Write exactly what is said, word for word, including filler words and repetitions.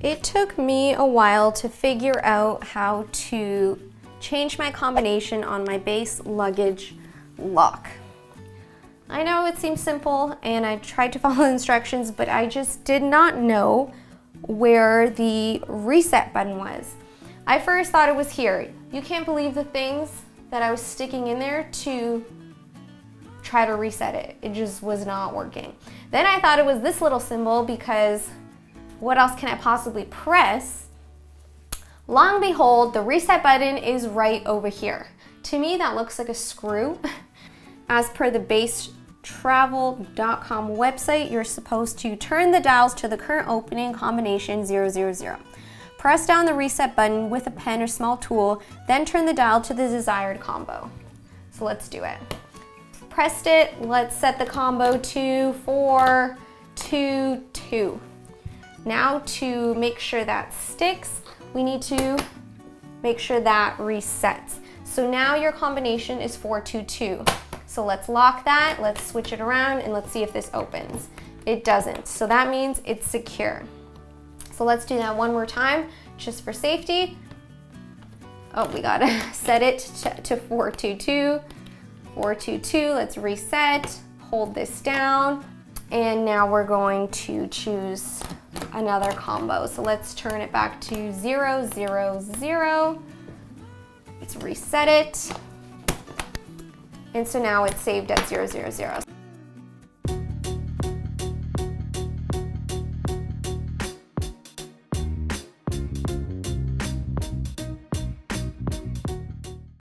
It took me a while to figure out how to change my combination on my Béis luggage lock. I know it seems simple and I tried to follow instructions, but I just did not know where the reset button was. I first thought it was here. You can't believe the things that I was sticking in there to try to reset it. It just was not working. Then I thought it was this little symbol because what else can I possibly press? Lo and behold, the reset button is right over here. To me, that looks like a screw. As per the Béis travel dot com website, you're supposed to turn the dials to the current opening combination zero zero zero. Press down the reset button with a pen or small tool, then turn the dial to the desired combo. So let's do it. Pressed it, let's set the combo to four two two. Now to make sure that sticks, we need to make sure that resets. So now your combination is four two two. So let's lock that, let's switch it around, and let's see if this opens. It doesn't, so that means it's secure. So let's do that one more time, just for safety. Oh, we gotta set it to four two two. four two two, let's reset, hold this down, and now we're going to choose another combo. So let's turn it back to zero zero zero. Let's reset it. And so now it's saved at zero zero zero.